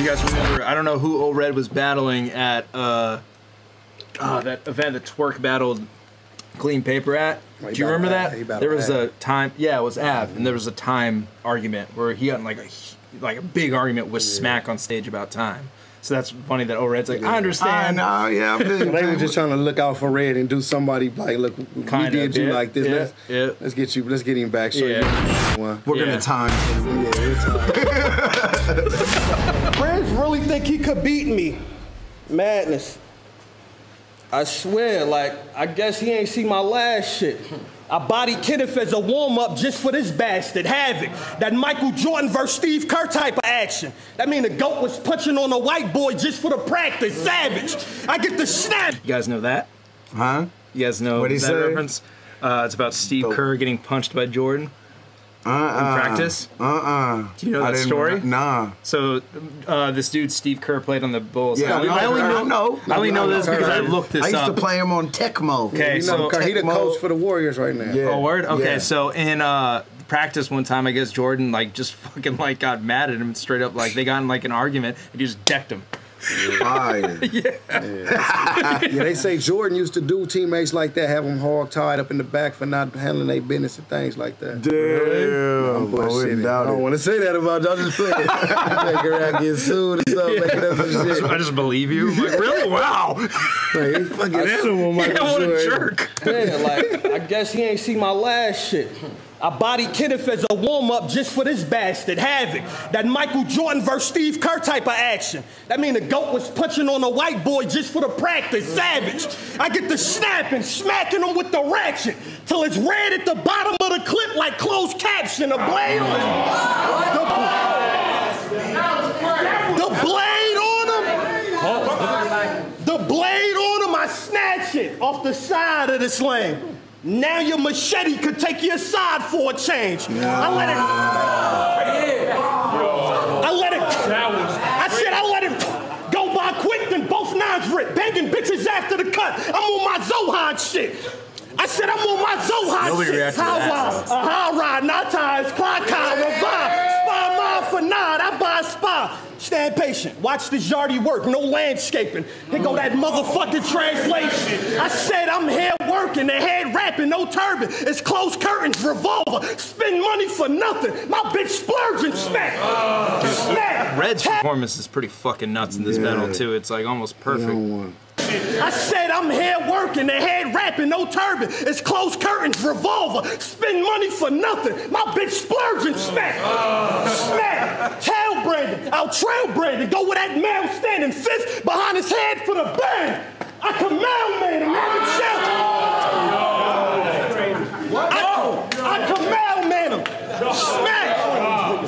You guys remember, I don't know who O-Red was battling at that event that Twerk battled Clean Paper at. Do you remember that? There was a time, it was Av, and there was a time argument where he got in like a big argument with Smack on stage about time. So that's funny that O-Red's like, yeah. I understand. I know, yeah. They were just trying to look out for Red and do somebody like, look, we did you like this. Yeah. Let's get him back. So yeah. We're gonna time him. Yeah, we're time. Friends really think he could beat me. Madness. I swear, like, I guess he ain't seen my last shit. I body Kenneth as a warm-up just for this bastard. Havoc. That Michael Jordan versus Steve Kerr type of action. That mean the GOAT was punching on a white boy just for the practice. Savage. I get the snap. You guys know that? Huh? You guys know that reference? It's about Steve Kerr getting punched by Jordan. In practice? Do you know that story? Nah. So this dude, Steve Kerr, played on the Bulls. Yeah, I only know this because I looked this up. I used to play him on Tecmo. Okay, so he's the coach for the Warriors right now. Yeah. Oh, word? Okay, yeah. So in practice one time, I guess Jordan like just fucking like got mad at him straight up. Like they got in like an argument and he just decked him. Yeah. Yeah. Yeah, they say Jordan used to do teammates like that, have them hog tied up in the back for not handling their business and things like that. Damn, I don't want to say that about y'all. Just playing. I get sued or something. Yeah. Shit. I just believe you. I'm like, really? Wow. Like, fucking animal, Michael Jordan. What a jerk. Yeah, like I guess he ain't seen my last shit. I body Kenneth as a warm-up just for this bastard. Havoc. That Michael Jordan versus Steve Kerr type of action. That mean the GOAT was punching on a white boy just for the practice. Savage. I get the snapping, smacking him with the ratchet till it's red at the bottom of the clip like closed caption. The blade on him. The blade on him. The blade on him. I snatch it off the side of this lane. Now your machete could take you aside for a change. No. I let it go by quick, then both nines ripped, banging bitches after the cut. I'm on my Zohan shit. I said I'm on my Zohan shit. A high ride, not ties, clock car, revive, spy mile for nine, I buy a spy. Stand patient, watch this yardy work, no landscaping. Here go that motherfucking translation. I said I'm here working, the head rapping, no turban. It's closed curtains, revolver, spend money for nothing. My bitch splurging, smack. Red's performance is pretty fucking nuts in this battle too. It's like almost perfect. No. I said I'm here working, the head rapping, no turban. It's closed curtains, revolver, spend money for nothing. My bitch splurging, smack, tail branded, I'll trail branded. Go with that man standing fist behind his head for the bang. I command man and have it shelter. I command man him, smack,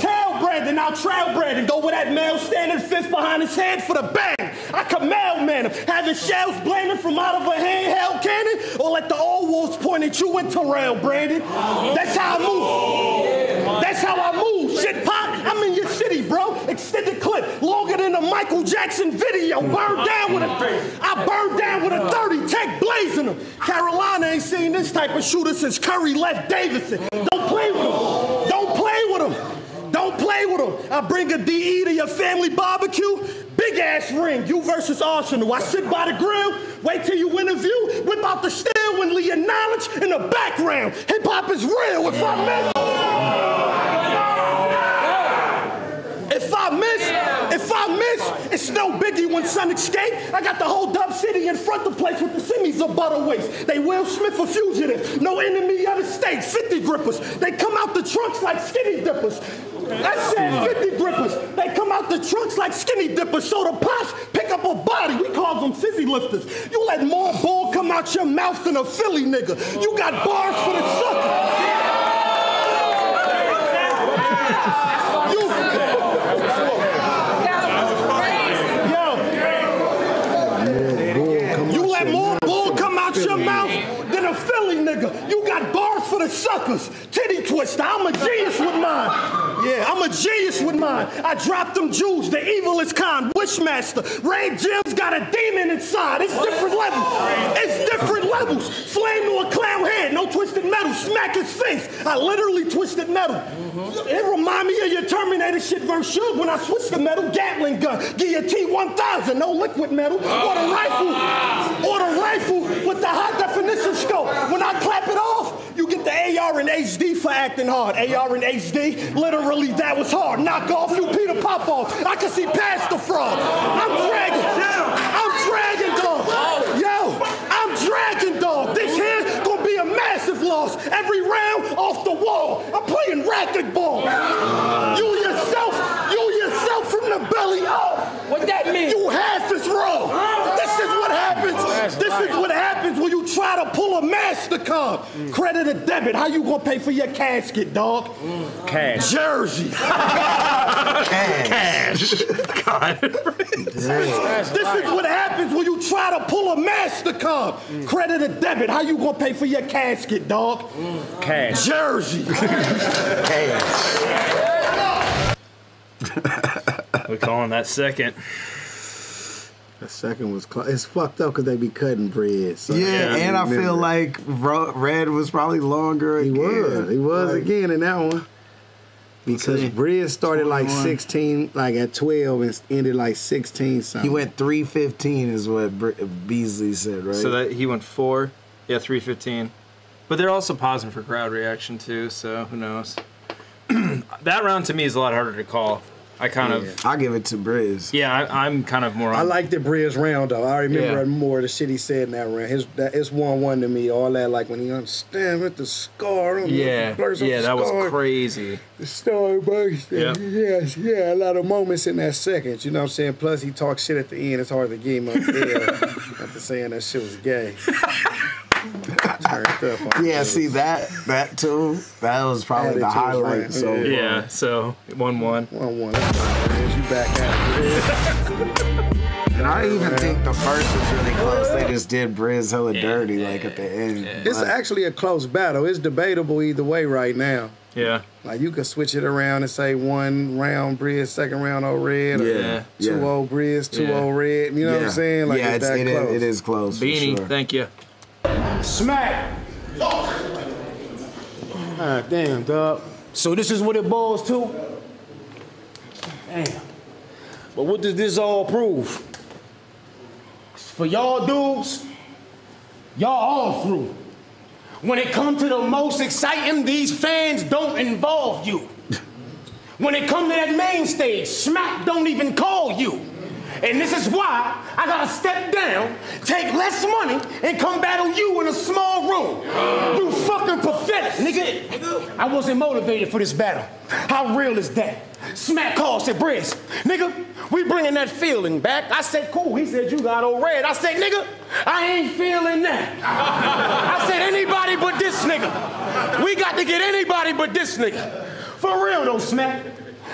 tail branded, I'll trail branded. Go with that man standing fist behind his head for the bang. I could mailman him, having shells blaming from out of a handheld cannon, or let the old wolves point at you and Terrell, Brandon. That's how I move. That's how I move. Shit pop, I'm in your city, bro. Extended clip, longer than a Michael Jackson video. I burned down with a 30, tech blazing him. Carolina ain't seen this type of shooter since Curry left Davidson. Don't play with him. Don't play with him. Don't play with him. I bring a DE to your family barbecue. Big ass ring, you versus Arsenal. I sit by the grill, wait till you interview, whip out the steel and leave your knowledge in the background. Hip hop is real. If I miss, it's no biggie when Sun escape. I got the whole dub city in front of the place with the simmies of butterweights. They Will Smith for fugitives, no enemy of the state, 50 grippers. They come out the trunks like skinny dippers. I said 50 grippers. They come out the trunks like skinny dippers. So the pops pick up a body. We call them fizzy lifters. You let more ball come out your mouth than a Philly nigga. You got bars for the sucker. You let more ball come out your mouth than a Philly nigga. You got bars for the suckers. Titty twister. I'm a genius with mine. Yeah, I'm a genius with mine. I dropped them Jews, the evilest kind, Wishmaster. Ray Jim's got a demon inside. It's different levels. It's different levels. Flame to a clown head, no twisted metal. Smack his face. I literally twisted metal. It remind me of your Terminator shit versus Shug when I switched the metal. Gatling gun, get your T-1000, no liquid metal. Or the rifle with the high definition scope. When I clap it off, you get the AR and HD for for acting hard. AR and HD, literally that was hard. Knock off, you Peter Popoff. I can see past the fraud. I'm dragging, dog. Yo, I'm dragging, dog. This here gonna be a massive loss. Every round off the wall. I'm playing racquetball. You yourself from the belly up. What that mean? You half is wrong. This is what happens. This is what happens when you try to pull a MasterCard. Credit or debit, how you gonna pay for your casket, dog? Cash. Jersey. Cash. God. This is what happens when you try to pull a MasterCard. Credit or debit, how you gonna pay for your casket, dog? Cash. Jersey. Cash. We're calling that second. That second was close. It's fucked up because they be cutting bread. So yeah, and I feel like Red was probably longer. He was like, again in that one. Because Bread started like 16, like at 12, and ended like 16 something. He went 3:15 is what Beasley said, right? So that he went 4, yeah, 3:15. But they're also pausing for crowd reaction too, so who knows? That round to me is a lot harder to call. I kind of... I give it to Brizz. Yeah, I'm kind of more... I like the Brizz round, though. I remember more of the shit he said in that round. It's 1-1 to me, all that, like, when he understand with the scar. Yeah, that was crazy. The Starburst. Yeah, a lot of moments in that second, you know what I'm saying? Plus, he talked shit at the end. It's hard to get him up there after saying that shit was gay. Yeah, see that too. That was probably the highlight. So yeah, so 1-1. 1-1. You back at it. And I even think the first was really close. They just did Brizz hella dirty, like at the end. Yeah. It's actually a close battle. It's debatable either way right now. Yeah. Like you could switch it around and say 1 round Brizz, 2nd round O-Red, or 2-0 Brizz, 2-0 Red. You know what I'm saying? Like yeah, it is close. Beanie, for sure. Thank you. Smack! Ah, damn, dog. So this is what it boils to? Damn. But what does this all prove? For y'all dudes, y'all all through. When it comes to the most exciting, these fans don't involve you. When it comes to that main stage, Smack don't even call you. And this is why I gotta step down, take less money, and come battle you in a small room. You fucking pathetic, nigga. I wasn't motivated for this battle. How real is that? Smack calls at Brizz. Nigga, we bringing that feeling back. I said, cool. He said, you got O-Red. I said, nigga, I ain't feeling that. I said, anybody but this nigga. We got to get anybody but this nigga. For real though, Smack.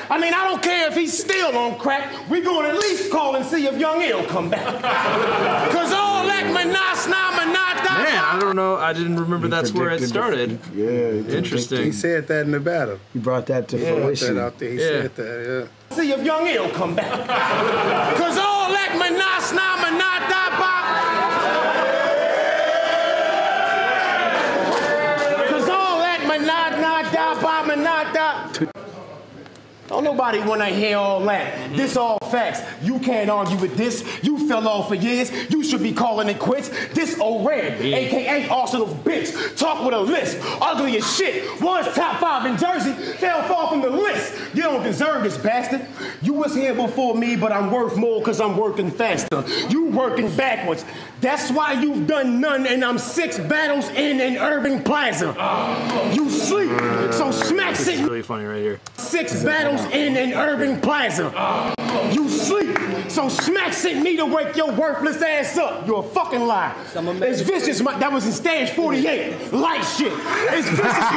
I mean, I don't care if he's still on crack. We're going to at least call and see if Young Ill come back. Because all that man, I don't know. I didn't remember that's where it started. Interesting. He said that in the battle. He brought that to fruition. He said that, see if Young Ill come back. Because all that don't nobody want to hear all that. This all facts. You can't argue with this. You fell off for years. You should be calling it quits. This O-Red, a.k.a. Arsenal's bitch. Talk with a list. Ugly as shit. Was top 5 in Jersey. Fell far from the list. You don't deserve this, bastard. You was here before me, but I'm worth more because I'm working faster. You working backwards. That's why you've done none, and I'm 6 battles in an urban plaza. You sleep. So Smack City. Really funny right here. 6 battles in an urban plaza. You sleep. So Smack sent me to wake your worthless ass up. You're a fucking liar. It's vicious. That was in stage 48. Light shit. It's vicious.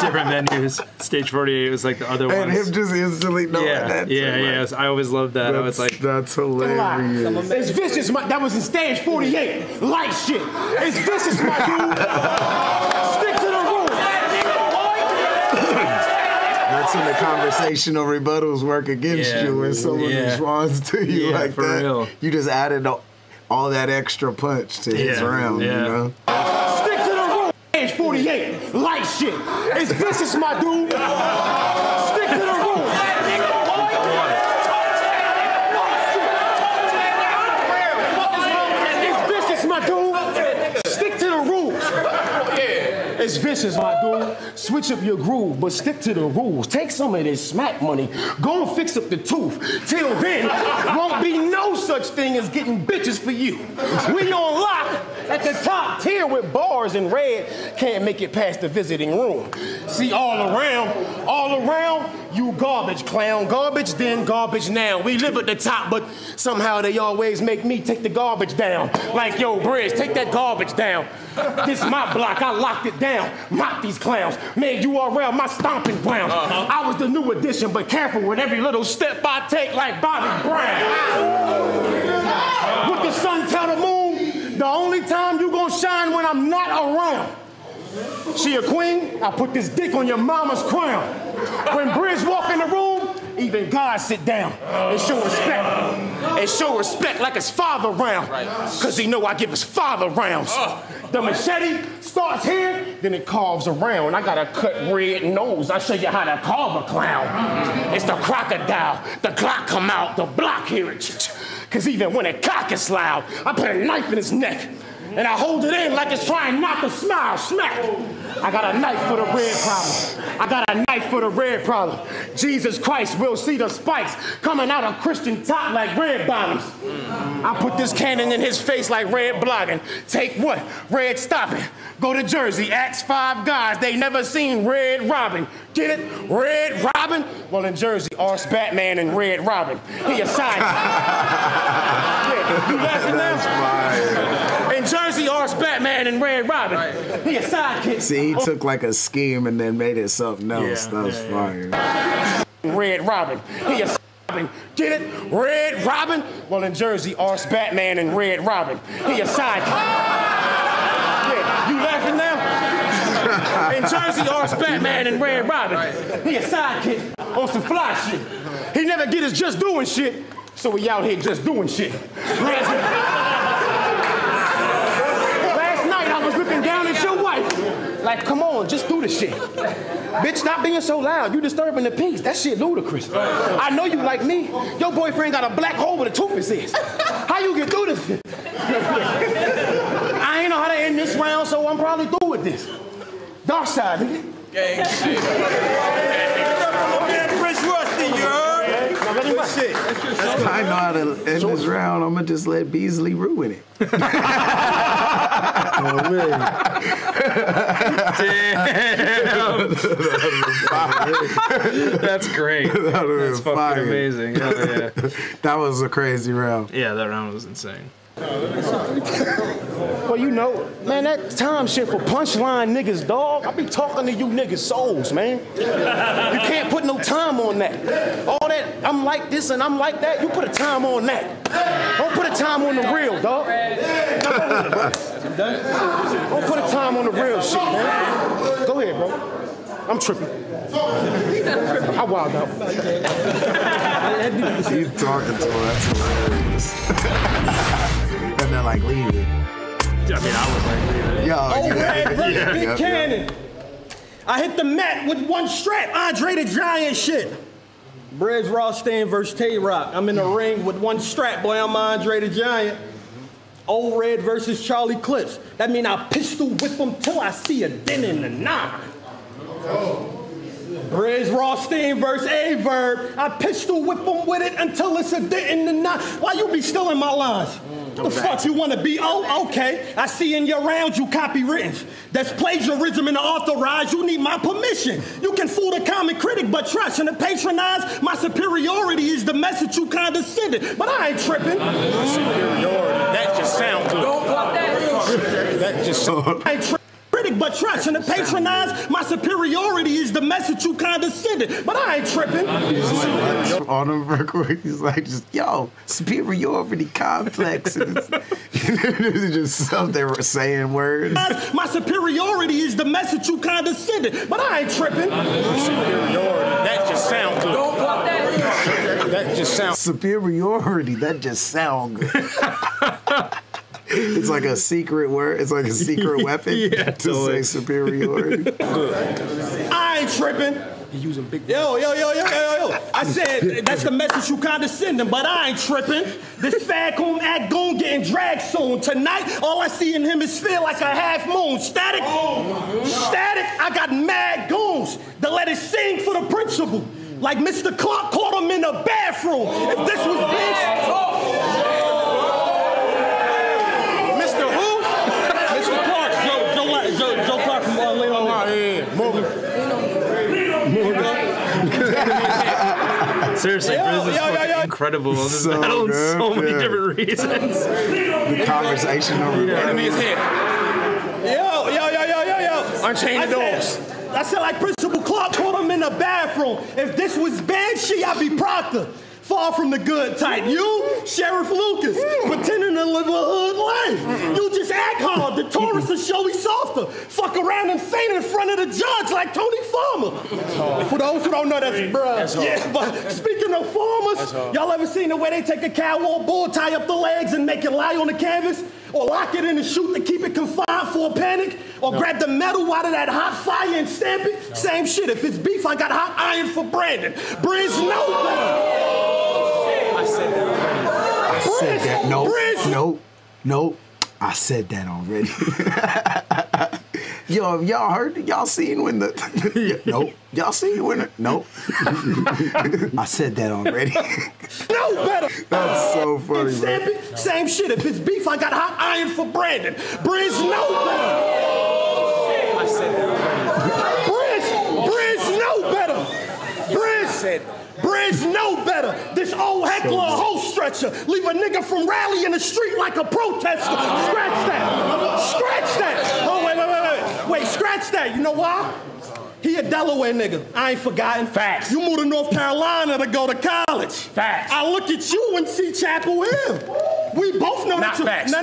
Different venues. Stage 48 was like the other one. And him just instantly knowing that. Yeah. I always loved that. I was like, that's hilarious. It's vicious. That was in stage 48. Light shit. It's vicious, my dude. Stick to the in the conversational rebuttals work against you when someone responds to you like for that. Real. You just added all that extra punch to his round, you know? Stick to the rule. Stage 48, light shit. It's vicious, my dude. Stick to the rule. It's vicious, my dude. Stick to the rules. It's vicious, my dude. Switch up your groove, but stick to the rules. Take some of this smack money. Go and fix up the tooth. Till then, won't be no such thing as getting bitches for you. We on lock at the top tier with bars in red. Can't make it past the visiting room. See, all around, you garbage clown. Garbage then, garbage now. We live at the top, but somehow they always make me take the garbage down. Like, yo, Brizz, take that garbage down. This my block, I locked it down. Mock these clowns. Man, you are around my stomping ground. I was the new addition, but careful with every little step I take like Bobby Brown. With the sun, tell the moon, the only time you gonna shine when I'm not around. She a queen, I put this dick on your mama's crown. When Brizz walk in the room, even God sit down and show respect. And show respect like his father round. Cause he know I give his father rounds. The machete starts here, then it carves around. I got a cut red nose. I show you how to carve a clown. It's the crocodile. The clock come out, the block hear it. Cause even when it cock is loud, I put a knife in his neck. And I hold it in like it's trying not to smile. Smack! I got a knife for the red problem. Jesus Christ will see the spikes coming out of Christian top like red bottoms. I put this cannon in his face like red blogging. Take what? Red stopping. Go to Jersey. Ask five guys. They never seen Red Robin. Get it? Red Robin? Well, in Jersey, Arse Batman and Red Robin. He a side. Yeah, you laughing now? Jersey, Arse Batman, and Red Robin. Right. He a sidekick. See, he took like a scheme and then made it something else. Yeah, that's fire. Yeah. Red Robin. He a Robin. Get it? Red Robin? Well, in Jersey, Arse Batman, and Red Robin. He a sidekick. Yeah, you laughing now? In Jersey, Arse Batman, and Red Robin. Right. He a sidekick on some fly shit. He never get his just doing shit, so we out here just doing shit. Like, come on, just do the shit. Bitch, stop being so loud. You disturbing the peace. That shit ludicrous. I know you like me. Your boyfriend got a black hole where the tooth is. How you get through this shit? I ain't know how to end this round, so I'm probably through with this. Dark side, nigga. Gang shit. Brizz Rawsteen, you heard? Good shit. I know how to end this round. I'm gonna just let Beasley ruin it. Oh, really? Damn. That's great. That's fucking amazing. Oh, yeah. That was a crazy round. Yeah, that round was insane. Well, you know, man, that time shit for punchline niggas, dog. I be talking to you niggas' souls, man. You can't put no time on that. All that, I'm like this and I'm like that, you put a time on that. Don't put a time on the real, dog. Don't put a time on the real shit, man. Go ahead, bro. I'm tripping. I wild out. He's talking to us. That's hilarious. And they're like, leave it. I mean, I was like, leave it. Yo, O-Red versus Big Cannon. I hit the mat with one strap. Andre the Giant shit. Brizz Rawsteen versus Tay-Rock. I'm in the ring with one strap, boy. I'm Andre the Giant. O-Red versus Charlie Clips. That mean I pistol whip him till I see a dent in the nine. Oh. Brizz Rawsteen versus A-Verb. I pistol whip him with it until it's a dent in the nine. Why you be stealing my lines? What the fuck you want to be? Oh, okay. I see in your rounds you copywritten. That's plagiarism and unauthorized. You need my permission. You can fool the common critic, but trying to patronize my superiority is the message you condescended. But I ain't tripping. Superiority. That just sounds good. Don't fuck that. That just sounds good. But trust and to patronize my superiority is the message you condescended. But I ain't tripping. On him real quick, he's like, just yo, superiority complex. It's just something saying words. My superiority is the message you condescended. But I ain't tripping. Superiority. That just sounds good. Don't fuck that. That just sounds superiority. That just sounds good. It's like a secret word. It's like a secret weapon to say superiority. I I ain't tripping. He using big. Yo. I said that's the message you condescending, but I ain't tripping. This fag coon act goon getting dragged soon. Tonight, all I see in him is feel like a half moon. Static, I got mad goons that let it sing for the principal. Like Mr. Clark caught him in the bathroom. If this was bitch. Seriously, Brizz is fucking incredible on this battle on so many different reasons. The conversation over the enemy is here. Yo. Unchain the doors. I said like Principal Clark caught him in the bathroom. If this was Banshee, I'd be Proctor. Far from the good type. You, Sheriff Lucas, pretending to live a hood life. You just act hard. The tourists will show me softer. Fuck around and faint in front of the judge like Tony Farmer. For those who don't know, that's bruh. Yeah, but speaking of farmers, y'all ever seen the way they take a cow or a bull, tie up the legs and make it lie on the canvas? Or lock it in the chute to keep it confined for a panic? Or grab the metal out of that hot fire and stamp it? Same shit. If it's beef, I got hot iron for Brandon. Brizz no better. I said that already. Yo, y'all heard, y'all seen when the, y'all seen when the, I said that already. No better. That's so funny, bro. Same shit, if it's beef, I got hot iron for Brandon. Brizz no better. I said that already. Brizz no better. Brizz said that. Brizz know better. This old heckler, a hole stretcher. Leave a nigga from rally in the street like a protester. Scratch that. Scratch that. Oh, wait, scratch that. You know why? He a Delaware nigga. I ain't forgotten. Facts. You moved to North Carolina to go to college. Facts. I look at you and see Chapel Hill. We both know that. Not facts. No.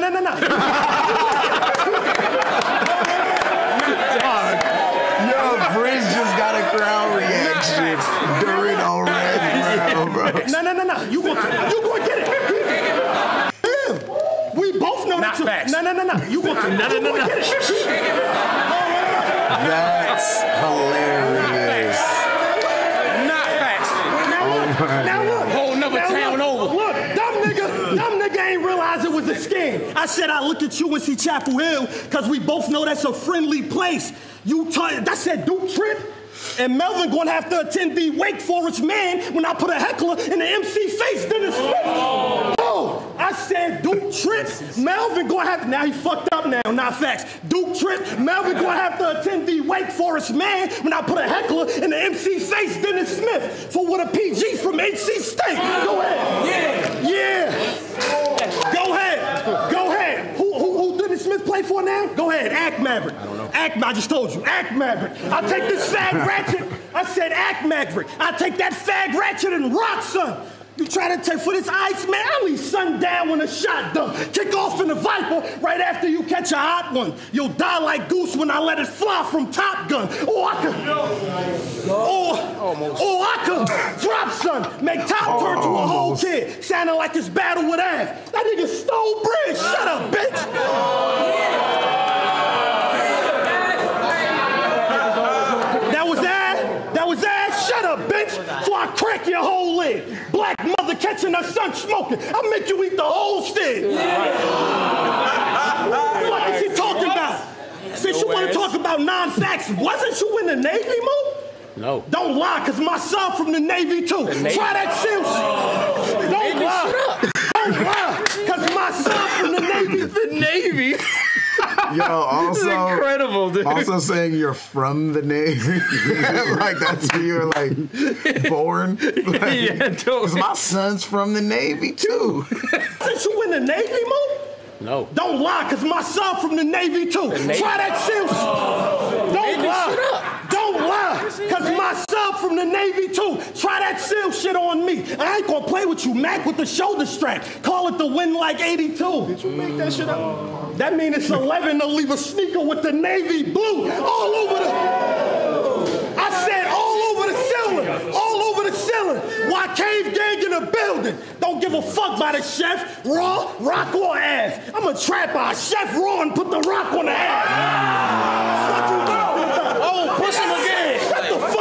Yo, Brizz just got a crowd reaction. You gonna get it. Damn. We both know that. You gonna get it. That's hilarious. Not facts. Now look. Whole another town over. Look, dumb nigga ain't realize it was a scam. I said I looked at you and see Chapel Hill, cause we both know that's a friendly place. That's that Duke Trip. And Melvin gonna have to attend the Wake Forest man when I put a heckler in the MC face, Dennis Smith. Oh, I said Duke Tripp, Melvin gonna have to, now he fucked up now, not facts. Duke Tripp, Melvin gonna have to attend the Wake Forest man when I put a heckler in the MC face, Dennis Smith, for what a PG from NC State. Go ahead. Yeah. Go ahead. Who Dennis Smith play for now? Go ahead, act Maverick. I don't know. I just told you, act Maverick. I'll take this fag ratchet. I said act Maverick. I'll take that fag ratchet and rock, son. You try to take for this ice, man? I leave sun down when a shot dump. Kick off in the Viper right after you catch a hot one. You'll die like goose when I let it fly from Top Gun. Or I could drop, son. Make Top turn to a whole kid. Sounding like his battle with Av. That nigga stole Bridge. Shut up, bitch. That was that. Shut up, bitch. Before I crack your whole lid. Black mother catching her son smoking. I'll make you eat the whole stick. What is she talking about? Since you want to talk about non-facts, wasn't you in the Navy, Mo? No. Don't lie, because my son from the Navy, too. Try that silk shit. Don't lie. Don't lie, because my son from the Navy. Yo, also, this is incredible, dude. Also saying you're from the Navy, like that's where you're like born. Like, yeah, because my son's from the Navy too. Since you in the Navy, Mo? No. Don't lie, cause my son from the Navy too. Try that Simpson. Don't lie, cause my son from the Navy too. Try that seal shit on me. I ain't gonna play with you, Mac, with the shoulder strap. Call it the win like 82. Did you make that shit up? That mean it's 11 to leave a sneaker with the navy blue all over the. I said all over the ceiling, all over the ceiling. Why Cave Gang in the building? Don't give a fuck by the chef, raw, rock or ass. I'm a trap by chef raw and put the rock on the ass. Fuck you. Oh, push him again. Shut the fuck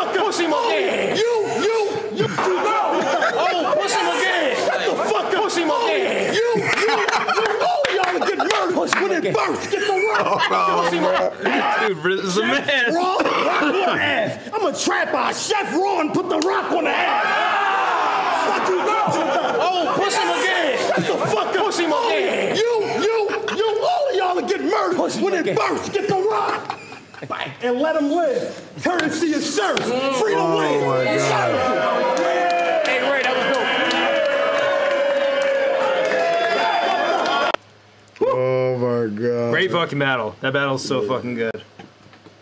Dude, Brizz is a mess. Rock your ass. I'm a trap by Chef Raw and put the rock on the ass. Fuck you, oh, push him again. Shut the fuck up. Push him again. You, all of y'all will get murdered when it bursts. Get the rock. Bye. And let them live. Currency is served. Freedom wins. Hey, Ray, that was dope. Oh my God. Great fucking battle. That battle's so fucking good.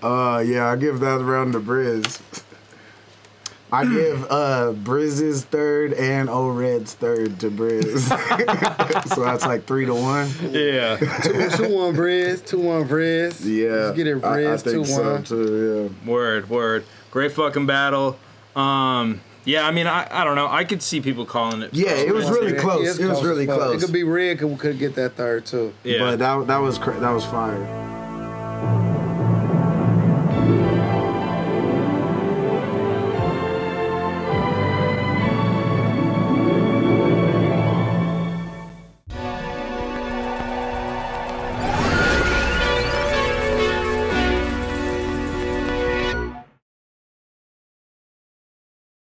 Yeah, I give that round to Brizz. I give Brizz's third and O-Red's third to Brizz. So that's like 3-1. Yeah. 2-1 Brizz. 2-1 Brizz. Yeah. Let's get it, Brizz. I think 2-1. So too, yeah. Word. Great fucking battle. Yeah, I mean, I don't know. I could see people calling it. Yeah, it was really close. It was really close. It could be Red could get that third too. Yeah. But that was fire.